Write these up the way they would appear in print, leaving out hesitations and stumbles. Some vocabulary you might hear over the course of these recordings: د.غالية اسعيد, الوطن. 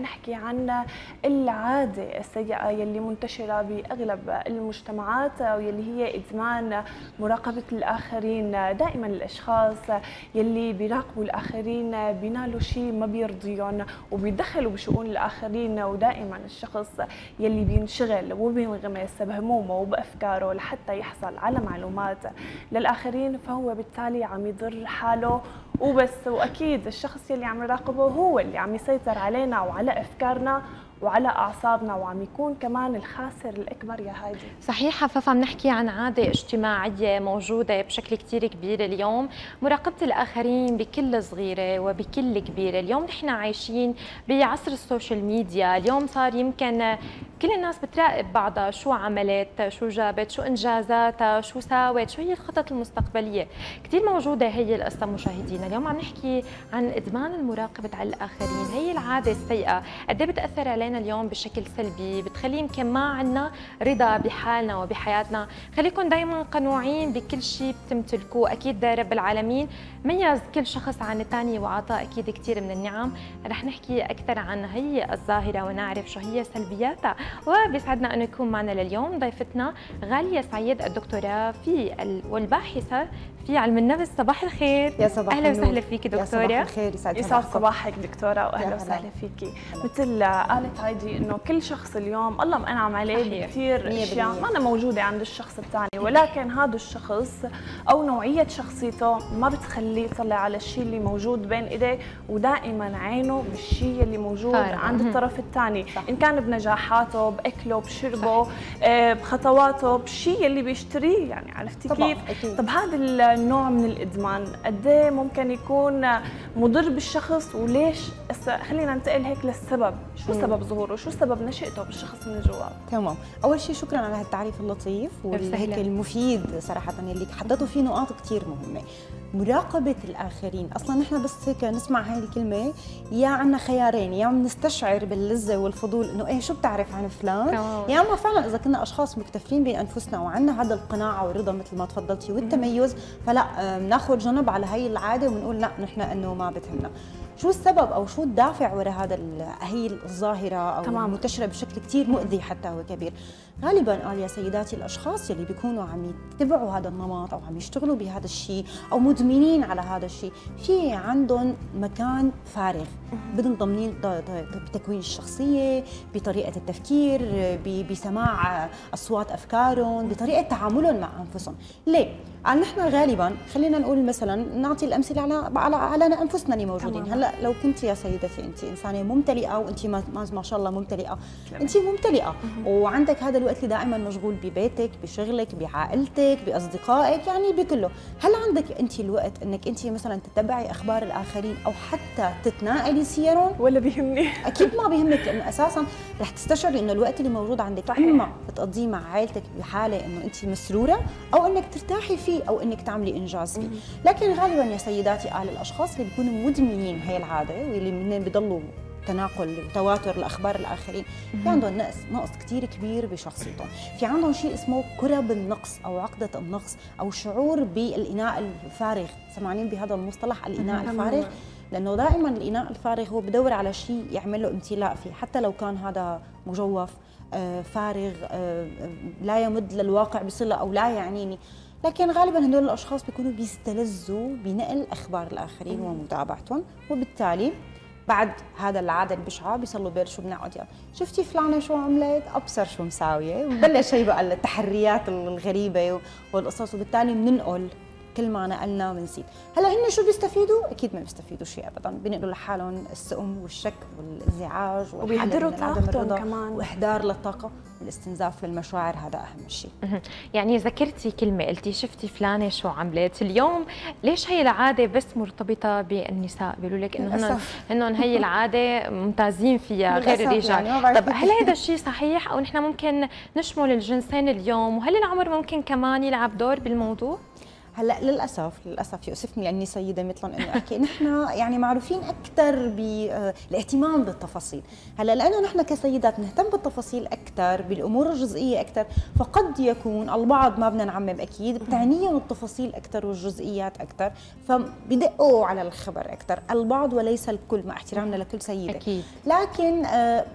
رح نحكي عن العادة السيئة يلي منتشرة بأغلب المجتمعات واللي هي إدمان مراقبة الآخرين. دائما الأشخاص يلي بيراقبوا الآخرين بينالوا شيء ما بيرضيهم وبيدخلوا بشؤون الآخرين، ودائما الشخص يلي بينشغل وبينغمس بهمومه وبأفكاره لحتى يحصل على معلومات للآخرين، فهو بالتالي عم يضر حاله وبس. واكيد الشخص يلي عم نراقبه هو اللي عم يسيطر علينا وعلى افكارنا وعلى اعصابنا، وعم يكون كمان الخاسر الاكبر يا هايدي. صحيح، فعم نحكي عن عاده اجتماعيه موجوده بشكل كثير كبير اليوم، مراقبه الاخرين بكل صغيره وبكل كبيره. اليوم نحن عايشين بعصر السوشيال ميديا، اليوم صار يمكن كل الناس بتراقب بعضها، شو عملت، شو جابت، شو انجازاتها، شو ساوت، شو هي الخطط المستقبليه، كثير موجوده هي القصه مشاهدينا. اليوم عم نحكي عن ادمان المراقبه على الاخرين، هي العاده السيئه، قد ايه بتاثر علينا اليوم بشكل سلبي، بتخلي يمكن ما عندنا رضا بحالنا وبحياتنا. خليكم دائما قنوعين بكل شيء بتمتلكوه، اكيد رب العالمين ميز كل شخص عن الثاني وعطاه اكيد كثير من النعم. رح نحكي اكثر عن هي الظاهره ونعرف شو هي سلبياتها، وبيسعدنا أن يكون معنا لليوم ضيفتنا غالية اسعيد، الدكتورة والباحثة في علم النفس. صباح الخير. يا صباح النور. أهلا وسهلا فيكي دكتورة. يا صباح الخير، يسعد صباحك دكتورة، وأهلا وسهلا فيكي. مثل قالت هايدي إنه كل شخص اليوم الله مأنعم عليه بكثير أشياء ما أنا موجودة عند الشخص الثاني، ولكن هذا الشخص أو نوعية شخصيته ما بتخليه يطلع على الشيء اللي موجود بين إيديه، ودائما عينه بالشيء اللي موجود عند الطرف الثاني، إن كان بنجاحاته، باكله، بشربه، بخطواته، بالشيء اللي بيشتريه، يعني عرفتي كيف؟ أكيد. طب هذا النوع من الادمان قد ايه ممكن يكون مضر بالشخص، وليش خلينا ننتقل هيك للسبب، شو سبب ظهوره، شو سبب نشأته بالشخص من جوا؟ تمام، اول شيء شكرا على هالتعريف اللطيف والهيك المفيد صراحه، اللي حطيتوا فيه نقاط كثير مهمه. مراقبة الآخرين، أصلاً نحن بس هيك نسمع هاي الكلمة يا عنا خيارين، يا بنستشعر باللذة والفضول إنه إيه شو بتعرف عن فلان، يا أما فعلاً إذا كنا أشخاص مكتفين بأنفسنا وعنا هذا القناعة والرضا مثل ما تفضلتي والتميز، فلا بناخذ جنب على هاي العادة ونقول لا نحن إنه ما بتهمنا. شو السبب او شو الدافع وراء هذا هي الظاهره او المنتشره بشكل كثير مؤذي حتى هو كبير؟ غالبا يا سيداتي الاشخاص يلي بيكونوا عم يتبعوا هذا النمط او عم يشتغلوا بهذا الشيء او مدمنين على هذا الشيء، في عندهم مكان فارغ، بدهم ضمنين بتكوين الشخصيه، بطريقه التفكير، بسماع اصوات افكارهم، بطريقه تعاملهم مع انفسهم. ليه؟ قال نحن غالبا خلينا نقول مثلا نعطي الامثله على انفسنا اللي موجودين. هلا لو كنت يا سيدتي انت انسانه ممتلئه، وانت ما شاء الله ممتلئه، انت ممتلئه وعندك هذا الوقت اللي دائما مشغول ببيتك، بشغلك، بعائلتك، باصدقائك، يعني بكله، هل عندك انت الوقت انك انت مثلا تتبعي اخبار الاخرين او حتى تتناقلي سيرهم؟ ولا بيهمني. اكيد ما بيهمك، لانه اساسا رح تستشعري انه الوقت اللي موجود عندك اما بتقضيه مع عائلتك بحاله انه انت مسروره، او انك ترتاحي فيه، او انك تعملي انجاز فيه. لكن غالبا يا سيداتي الاشخاص اللي بيكونوا مدمنين هي العاده واللي منين بضلوا تناقل وتواتر لاخبار الاخرين، في عندهم نقص كثير كبير بشخصيتهم، في عندهم شيء اسمه كرب النقص او عقده النقص او شعور بالاناء الفارغ، سمعانين بهذا المصطلح الاناء الفارغ؟ لانه دائما الاناء الفارغ هو بدور على شيء يعمل له امتلاء فيه، حتى لو كان هذا مجوف فارغ لا يمد للواقع بصله او لا يعنيني. لكن غالبا هدول الاشخاص بيكونوا بيستلذوا بنقل اخبار الاخرين ومتابعتهم، وبالتالي بعد هذا العاده البشعه بيصلوا بير شو بنقعد يعني شفتي فلانه شو عملت، ابصر شو مساويه، وبلش هي بقى التحريات الغريبه والقصص، وبالتالي بننقل كل ما نقلنا ونسيت. هلا هن شو بيستفيدوا؟ اكيد ما بيستفيدوا شيء ابدا، بينقلوا لحالهم السقم والشك والانزعاج وبيهدروا طاقتهم كمان، واهدار للطاقه والاستنزاف للمشاعر، هذا اهم شيء. يعني ذكرتي كلمه، قلتي شفتي فلانه شو عملت اليوم، ليش هي العاده بس مرتبطه بالنساء؟ بيقولوا لك انه هنن هي العاده ممتازين فيها غير الرجال، يعني طب هل هذا الشيء صحيح او نحن ممكن نشمل الجنسين اليوم؟ وهل العمر ممكن كمان يلعب دور بالموضوع؟ هلا للاسف يؤسفني اني سيده مثلهم انه احكي، نحن يعني معروفين اكثر بالاهتمام بالتفاصيل، هلا لانه نحن كسيدات نهتم بالتفاصيل اكثر، بالامور الجزئيه اكثر، فقد يكون البعض ما بدنا نعمم اكيد بتعنيهم التفاصيل اكثر والجزئيات اكثر، فبدقوا على الخبر اكثر، البعض وليس الكل، مع احترامنا لكل سيده أكيد. لكن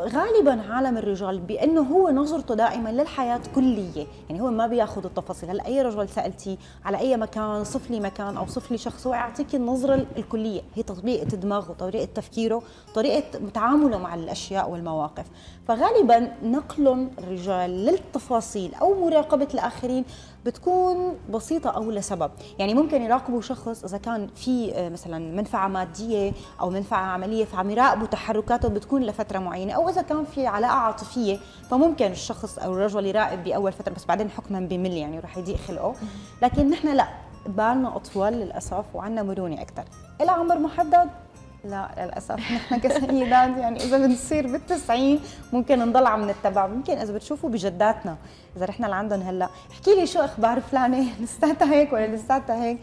غالبا عالم الرجال بانه هو نظرته دائما للحياه كليه، يعني هو ما بياخذ التفاصيل، هلا اي رجل سالتي على اي مكان صف لي مكان او صف لي شخص هو يعطيك النظره الكليه، هي طريقه دماغه، طريقه تفكيره، طريقه تعامله مع الاشياء والمواقف، فغالبا نقل الرجال للتفاصيل او مراقبه الاخرين بتكون بسيطه او لسبب، يعني ممكن يراقبوا شخص اذا كان في مثلا منفعه ماديه او منفعه عمليه فعم يراقبوا تحركاته بتكون لفتره معينه، او اذا كان في علاقه عاطفيه فممكن الشخص او الرجل يراقب باول فتره بس بعدين حكما بمل، يعني رح يضيق خلقه، لكن نحن لا، بالنا اطول للاسف وعندنا مرونه اكثر، إلى عمر محدد؟ لا للاسف، نحن كسيدات يعني اذا بنصير بال90 ممكن نضل عم نتبع، ممكن اذا بتشوفوا بجداتنا اذا رحنا لعندهم هلا، احكي لي شو اخبار فلانه لساتها هيك ولا لساتها هيك،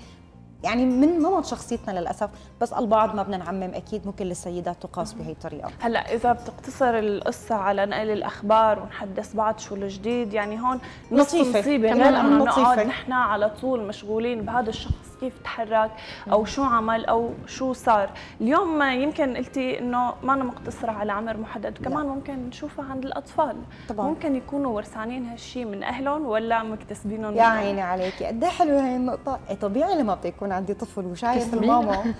يعني من نمط شخصيتنا للاسف، بس البعض ما بدنا نعمم اكيد، ممكن للسيدات تقاس بهي الطريقه. هلا اذا بتقتصر القصه على نقل الاخبار ونحدث بعض شو الجديد، يعني هون نص مصيبه، غير انه نقعد نحن على طول مشغولين بهذا الشخص كيف تحرك او شو عمل او شو صار، اليوم يمكن قلتي انه ما أنا مقتصره على عمر محدد، كمان لا. ممكن نشوفها عند الاطفال طبعا. ممكن يكونوا ورثانين هالشيء من اهلهم ولا مكتسبينهم، يا عيني عليكي قد ايه حلوه هي النقطه، طبيعي لما بتكون عندي طفل وشايف الماما،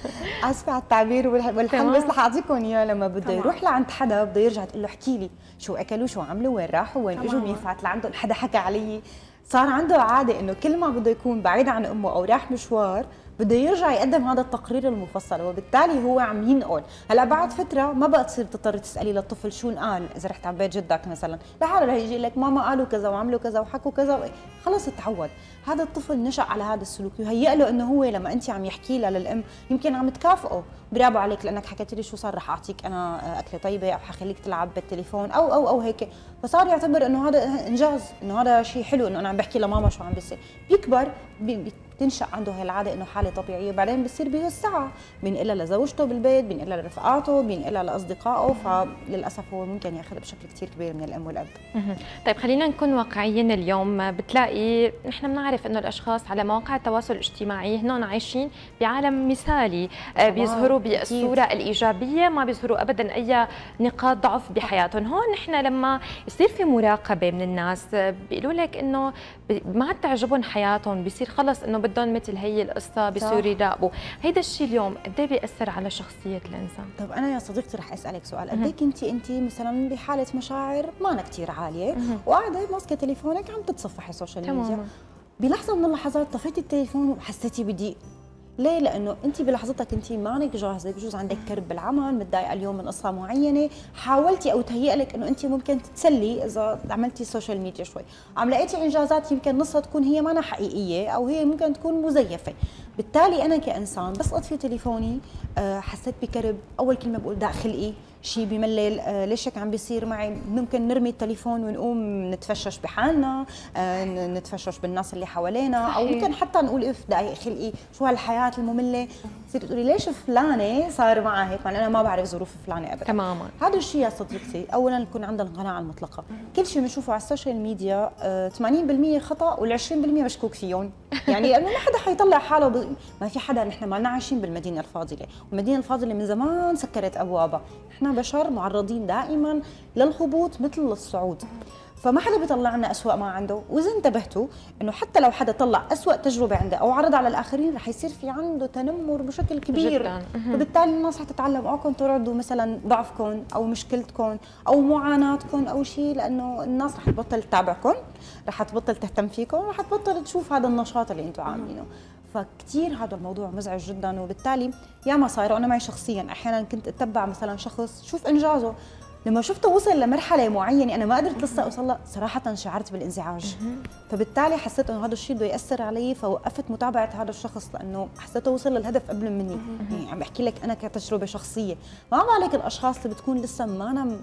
اسفه على التعبير والحل بس رح اعطيكم اياه، لما بده يروح لعند حدا بده يرجع تقول له احكي لي شو اكلوا شو عملوا وين راحوا وين اجوا، بينفعت لعندهم حدا حكى علي، صار عنده عاده انه كل ما بده يكون بعيد عن امه او راح مشوار بده يرجع يقدم هذا التقرير المفصل، وبالتالي هو عم ينقل. هلا بعد فتره ما بقى تصير تضطري تسالي للطفل شو انقال، اذا رحت على بيت جدك مثلا لحاله رح يجي لك ماما قالوا كذا وعملوا كذا وحكوا كذا، خلص تعود، هذا الطفل نشا على هذا السلوك، يهيأ له انه هو لما انت عم يحكي له للام يمكن عم تكافئه، برافو عليك لانك حكيت لي شو صار رح اعطيك انا اكله طيبه او حخليك تلعب بالتليفون او او او هيك، فصار يعتبر انه هذا انجاز، انه هذا شيء حلو انه انا عم بحكي لماما شو عم بيصير، بيكبر تنشأ عنده هي العادة إنه حالة طبيعية، بعدين بصير بيوسعها، بينقلها لزوجته بالبيت، بينقلها لرفقاته، بينقلها لأصدقائه، فللأسف هو ممكن ياخذها بشكل كثير كبير من الأم والأب. طيب خلينا نكون واقعيين اليوم، بتلاقي نحن بنعرف إنه الأشخاص على مواقع التواصل الاجتماعي هنن عايشين بعالم مثالي، بيظهروا بالصورة الإيجابية، ما بيظهروا أبداً أي نقاط ضعف بحياتهم، هون نحن لما يصير في مراقبة من الناس بيقولوا لك إنه ما عاد تعجبهم حياتهم، بيصير خلص إنه بدهم مثل هي القصه بصير يراقبوا، هيدا الشيء اليوم قد ايه بيأثر على شخصيه الانسان؟ طب انا يا صديقتي رح اسالك سؤال، قد ايه انت مثلا بحاله مشاعر ما أنا كثير عاليه وقاعده ماسكه تليفونك عم تتصفحي السوشيال ميديا، بلحظه من اللحظات طفيتي التليفون وحسيتي بضيق، ليه؟ لانه انت بلحظتك انت مانك جاهزه، بجوز عندك كرب بالعمل، متضايقه اليوم من قصه معينه، حاولتي او تهيأ لك انه انت ممكن تتسلي اذا عملتي السوشيال ميديا شوي، عم لقيتي انجازات يمكن نصها تكون هي مانا حقيقيه او هي ممكن تكون مزيفه، بالتالي انا كانسان بس اطفي تليفوني حسيت بكرب، اول كلمه بقول داق خلقي، شيء بملل، ليش هيك عم بيصير معي، ممكن نرمي التليفون ونقوم نتفشش بحالنا، نتفشش بالناس اللي حوالينا، او ممكن حتى نقول اف دقيق خلقي شو هالحياه الممله، بتصيري تقولي ليش فلانه صار معها هيك، يعني انا ما بعرف ظروف فلانه ابدا تماما. هذا الشيء يا صديقتي اولا نكون عندنا القناعه المطلقه، كل شيء بنشوفه على السوشيال ميديا 80% خطا وال20% مشكوك فيهم، يعني لانه ما حدا حيطلع حاله ما في حدا، نحن ما لنا عايشين بالمدينه الفاضله، والمدينه الفاضله من زمان سكرت ابوابها، نحن بشر معرضين دائما للهبوط مثل الصعود، فما حدا بيطلع لنا اسوء ما عنده، واذا انتبهتوا انه حتى لو حدا طلع اسوء تجربه عنده او عرضها على الاخرين رح يصير في عنده تنمر بشكل كبير جداً. وبالتالي الناس حتتعلم اوكم تردوا مثلا ضعفكم او مشكلتكم او معاناتكم او شيء، لانه الناس رح تبطل تتابعكم، رح تبطل تهتم فيكم، رح تبطل تشوف هذا النشاط اللي انتم عاملينه، فكتير هذا الموضوع مزعج جدا، وبالتالي يا ما صايره انا معي شخصيا احيانا كنت اتبع مثلا شخص شوف انجازه، لما شفته وصل لمرحله معينه انا ما قدرت لسه اوصل لها صراحه شعرت بالانزعاج، فبالتالي حسيت انه هذا الشيء بده ياثر علي، فوقفت متابعه هذا الشخص لانه حسيته وصل للهدف قبل مني، يعني عم بحكي لك انا كتجربه شخصيه، ما بالك الاشخاص اللي بتكون لسه ما أنا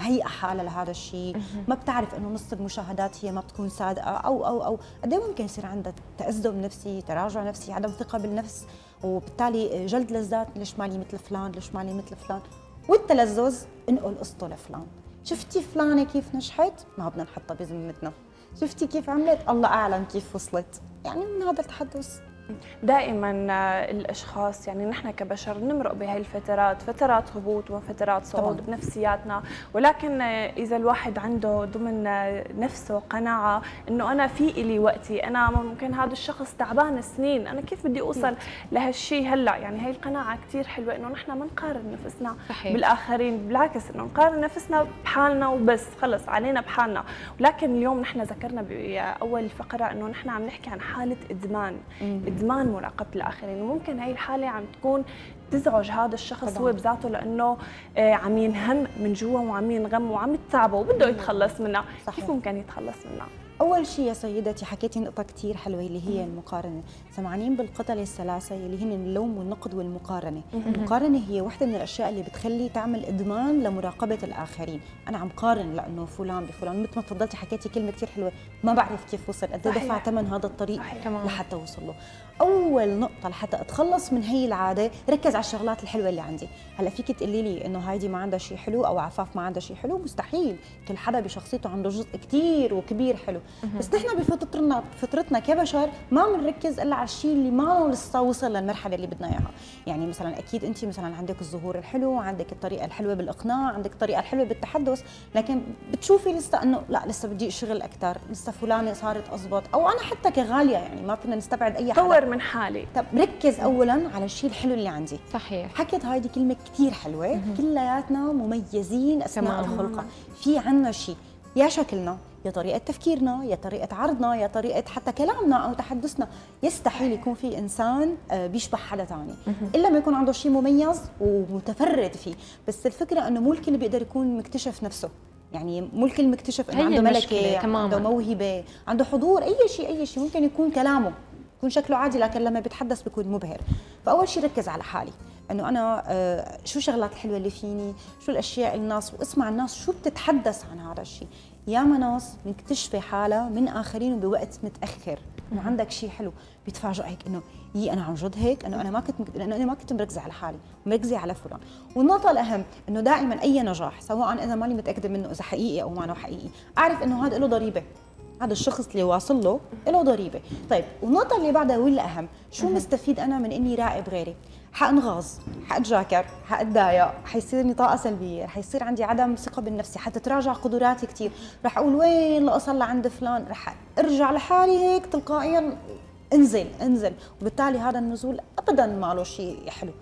مهيئه حالها لهذا الشيء، ما بتعرف انه نص المشاهدات هي ما بتكون صادقه او قد ايه ممكن يصير عندها تأزم نفسي، تراجع نفسي، عدم ثقه بالنفس، وبالتالي جلد لذات، ليش مالي مثل فلان، ليش مالي مثل فلان، والتلذذ انقل قصته لفلان، شفتي فلانه كيف نجحت؟ ما بدنا نحطها بذمتنا، شفتي كيف عملت؟ الله اعلم كيف وصلت، يعني من هذا التحدث. دائما الاشخاص يعني نحن كبشر نمرق بهي الفترات، فترات هبوط وفترات صعود طبعاً بنفسياتنا، ولكن اذا الواحد عنده ضمن نفسه قناعه انه انا في الي وقتي، انا ممكن هذا الشخص تعبان سنين، انا كيف بدي اوصل لهالشيء هلا؟ يعني هي القناعه كثير حلوه انه نحن ما نقارن نفسنا صحيح بالاخرين، بالعكس انه نقارن نفسنا بحالنا وبس، خلص علينا بحالنا. ولكن اليوم نحن ذكرنا باول فقره انه نحن عم نحكي عن حاله ادمان، إدمان مراقبة الآخرين، وممكن هاي الحالة عم تكون تزعج هذا الشخص طبعاً هو بذاته، لأنه عم ينهم من جوا وعم ينغم وعم يتعبه وبده يتخلص منها. كيف ممكن يتخلص منها؟ أول شيء يا سيدتي حكيتي نقطة كثير حلوة اللي هي المقارنة، سمعانين بالقتل الثلاثة اللي هن اللوم والنقد والمقارنة، المقارنة هي واحدة من الأشياء اللي بتخلي تعمل إدمان لمراقبة الآخرين، أنا عم قارن لأنه فلان بفلان، مثل ما تفضلتي حكيتي كلمة كثير حلوة، ما بعرف كيف وصل، قد إيه دفع ثمن هذا الطريق لحتى وصل له. أول نقطة لحتى أتخلص من هي العادة، ركز على الشغلات الحلوة اللي عندي، هلا فيك تقولي لي إنه هايدي ما عندها شيء حلو أو عفاف ما عندها شيء حلو، مستحيل، كل حدا بشخصيته عنده جزء كثير وكبير حلو. بس نحن بفطرتنا كبشر ما بنركز الا على الشيء اللي ما لسه وصل للمرحله اللي بدنا اياها، يعني مثلا اكيد انت مثلا عندك الظهور الحلو، عندك الطريقه الحلوه بالاقناع، عندك الطريقه الحلوه بالتحدث، لكن بتشوفي لسه انه لا لسه بدي اشتغل اكثر، لسه فلانه صارت اضبط، او انا حتى كغاليه يعني ما فينا نستبعد اي حدا، طور من حالي. طب ركز اولا على الشيء الحلو اللي عندي. صحيح حكيت هيدي كلمه كثير حلوه، كلياتنا مميزين اثناء الخلقه، في عنا شيء يا شكلنا يا طريقة تفكيرنا يا طريقة عرضنا يا طريقة حتى كلامنا أو تحدثنا، يستحيل يكون في إنسان بيشبه حدا ثاني إلا ما يكون عنده شيء مميز ومتفرد فيه. بس الفكرة أنه مو الكل بيقدر يكون مكتشف نفسه، يعني مو الكل مكتشف أنه عنده ملكة، عنده موهبة، عنده حضور، أي شيء ممكن يكون كلامه يكون شكله عادي لكن لما بيتحدث بيكون مبهر. فأول شيء ركز على حالي انه انا شو الشغلات الحلوه اللي فيني، شو الاشياء الناس، واسمع الناس شو بتتحدث عن هذا الشيء، ياما ناس مكتشفه حالها من اخرين بوقت متاخر انه عندك شيء حلو، بيتفاجئ هيك انه يي انا عن جد هيك، انه انا ما كنت مركزه على حالي، مركزه على فلان. والنقطه الاهم انه دائما اي نجاح سواء اذا ماني متاكده منه اذا حقيقي او ما له حقيقي، اعرف انه هذا له ضريبه، هذا الشخص اللي واصل له له ضريبه. طيب والنقطه اللي بعدها والاهم، شو مستفيد انا من اني راقب غيري؟ حأنغاظ، حأتجاكر، حأتضايق، حيصيرني طاقة سلبية، حيصير عندي عدم ثقة بالنفس، حتتراجع قدراتي كثير، رح أقول وين لأوصل لعند فلان، رح أرجع لحالي هيك تلقائيا انزل، وبالتالي هذا النزول أبدا ما له شيء حلو.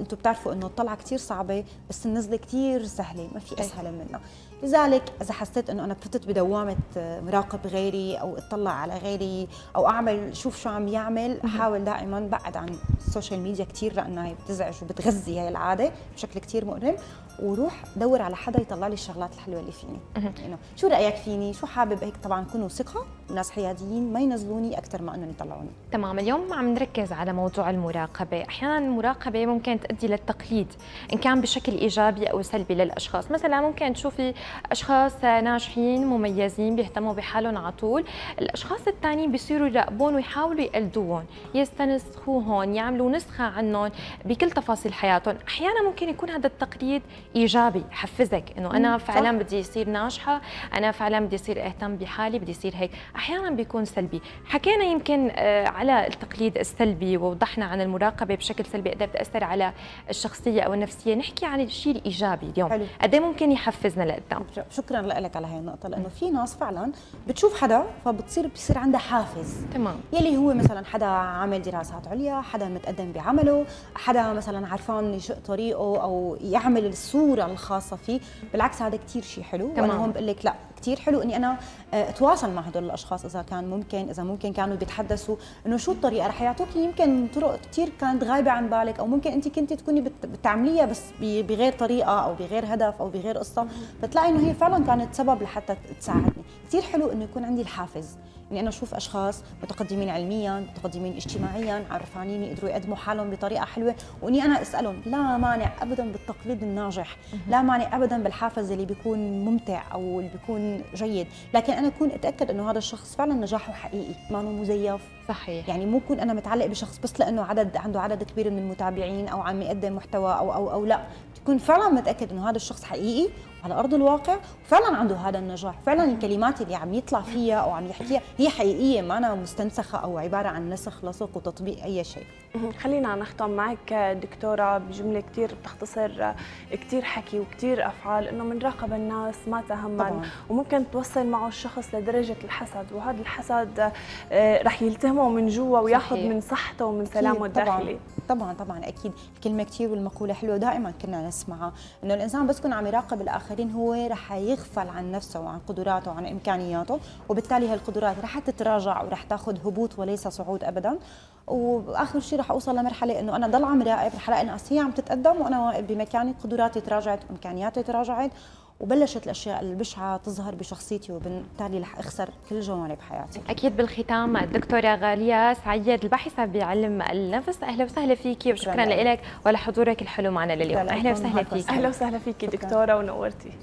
انتم بتعرفوا انه الطلعه كثير صعبه بس النزله كثير سهله، ما في اسهل منها. لذلك اذا حسيت انه انا فتت بدوامه مراقب غيري او اطلع على غيري او اعمل شوف شو عم يعمل، حاول دائما بعد عن السوشيال ميديا كثير لانها بتزعج وبتغذي هي العاده بشكل كثير مؤلم، وروح دور على حدا يطلع لي الشغلات الحلوه اللي فيني، يعني شو رايك فيني، شو حابب هيك. طبعا كونوا ثقه، ناس حياديين ما ينزلوني اكثر ما انهم يطلعوني. تمام، اليوم عم نركز على موضوع المراقبه، احيانا المراقبه ممكن تؤدي للتقليد إن كان بشكل إيجابي أو سلبي للأشخاص، مثلا ممكن تشوفي أشخاص ناجحين مميزين بيهتموا بحالهم على طول، الأشخاص الثانيين بيصيروا يراقبون ويحاولوا يقلدوهم، يستنسخوهم، يعملوا نسخة عنهم بكل تفاصيل حياتهم. أحيانا ممكن يكون هذا التقليد إيجابي، حفزك إنه أنا فعلا بدي يصير ناجحة، أنا فعلا بدي يصير أهتم بحالي، بدي يصير هيك. أحيانا بيكون سلبي. حكينا يمكن على التقليد السلبي ووضحنا عن المراقبة بشكل سلبي قد بتأثر على الشخصيه او النفسيه، نحكي عن الشيء الايجابي اليوم، قد ايه ممكن يحفزنا لقدام. شكرا لك على هاي النقطه، لانه في ناس فعلا بتشوف حدا فبتصير عندها حافز. تمام، يلي هو مثلا حدا عامل دراسات عليا، حدا متقدم بعمله، حدا مثلا عرفان يشق طريقه او يعمل الصوره الخاصه فيه، بالعكس هذا كثير شيء حلو. وانا هون بقول لك لا، كثير حلو اني انا اتواصل مع هدول الاشخاص اذا ممكن كانوا بيتحدثوا انه شو الطريقه، رح يعطوكي يمكن طرق كثير كانت غايبه عن بالك، او ممكن انت كنت تكوني بتعمليها بس بغير طريقه او بغير هدف او بغير قصه، بتلاقي انه هي فعلا كانت سبب لحتى تساعدني. كثير حلو انه يكون عندي الحافز اني انا اشوف اشخاص متقدمين علميا، متقدمين اجتماعيا، عرفانين، يقدروا يقدموا حالهم بطريقه حلوه، واني انا اسالهم. لا مانع ابدا بالتقليد الناجح، مربح، لا معني ابدا بالحافز اللي بيكون ممتع او اللي بيكون جيد، لكن انا اكون اتاكد انه هذا الشخص فعلا نجاحه حقيقي، ما هو مزيف. صحيح، يعني مو كون انا متعلق بشخص بس لانه عنده عدد كبير من المتابعين او عم يقدم محتوى او او او لا، تكون فعلا متاكد انه هذا الشخص حقيقي على ارض الواقع وفعلا عنده هذا النجاح، فعلا الكلمات اللي عم يطلع فيها او عم يحكيها هي حقيقيه، ما أنا مستنسخه او عباره عن نسخ لصق وتطبيق اي شيء. خلينا نختم معك دكتوره بجمله كثير بتختصر كثير حكي وكثير افعال، انه بنراقب الناس ما تهمن، وممكن توصل معه الشخص لدرجه الحسد، وهذا الحسد رح يلتهمه من جوا وياخذ من صحته ومن سلامه الداخلي. طبعا طبعا اكيد، الكلمه كثير والمقوله حلوه دائما كنا نسمعها، انه الانسان بس يكون عم يراقب الاخرين هو رح يغفل عن نفسه وعن قدراته وعن امكانياته، وبالتالي هالقدرات رح تتراجع ورح تاخذ هبوط وليس صعود ابدا. واخر شيء رح اوصل لمرحله انه انا ضل عم راقب، رح الاقي ناس هي عم تتقدم وانا واقف بمكاني، قدراتي تراجعت وامكانياتي تراجعت، وبلشت الاشياء البشعه تظهر بشخصيتي، وبالتالي رح اخسر كل جوانب حياتي. اكيد. بالختام الدكتوره غاليه اسعيد الباحثه بعلم النفس، اهلا وسهلا فيكي وشكرا لك ولحضورك الحلو معنا لليوم. اهلا وسهلا فيكي. اهلا وسهلا فيكي دكتوره ونورتي.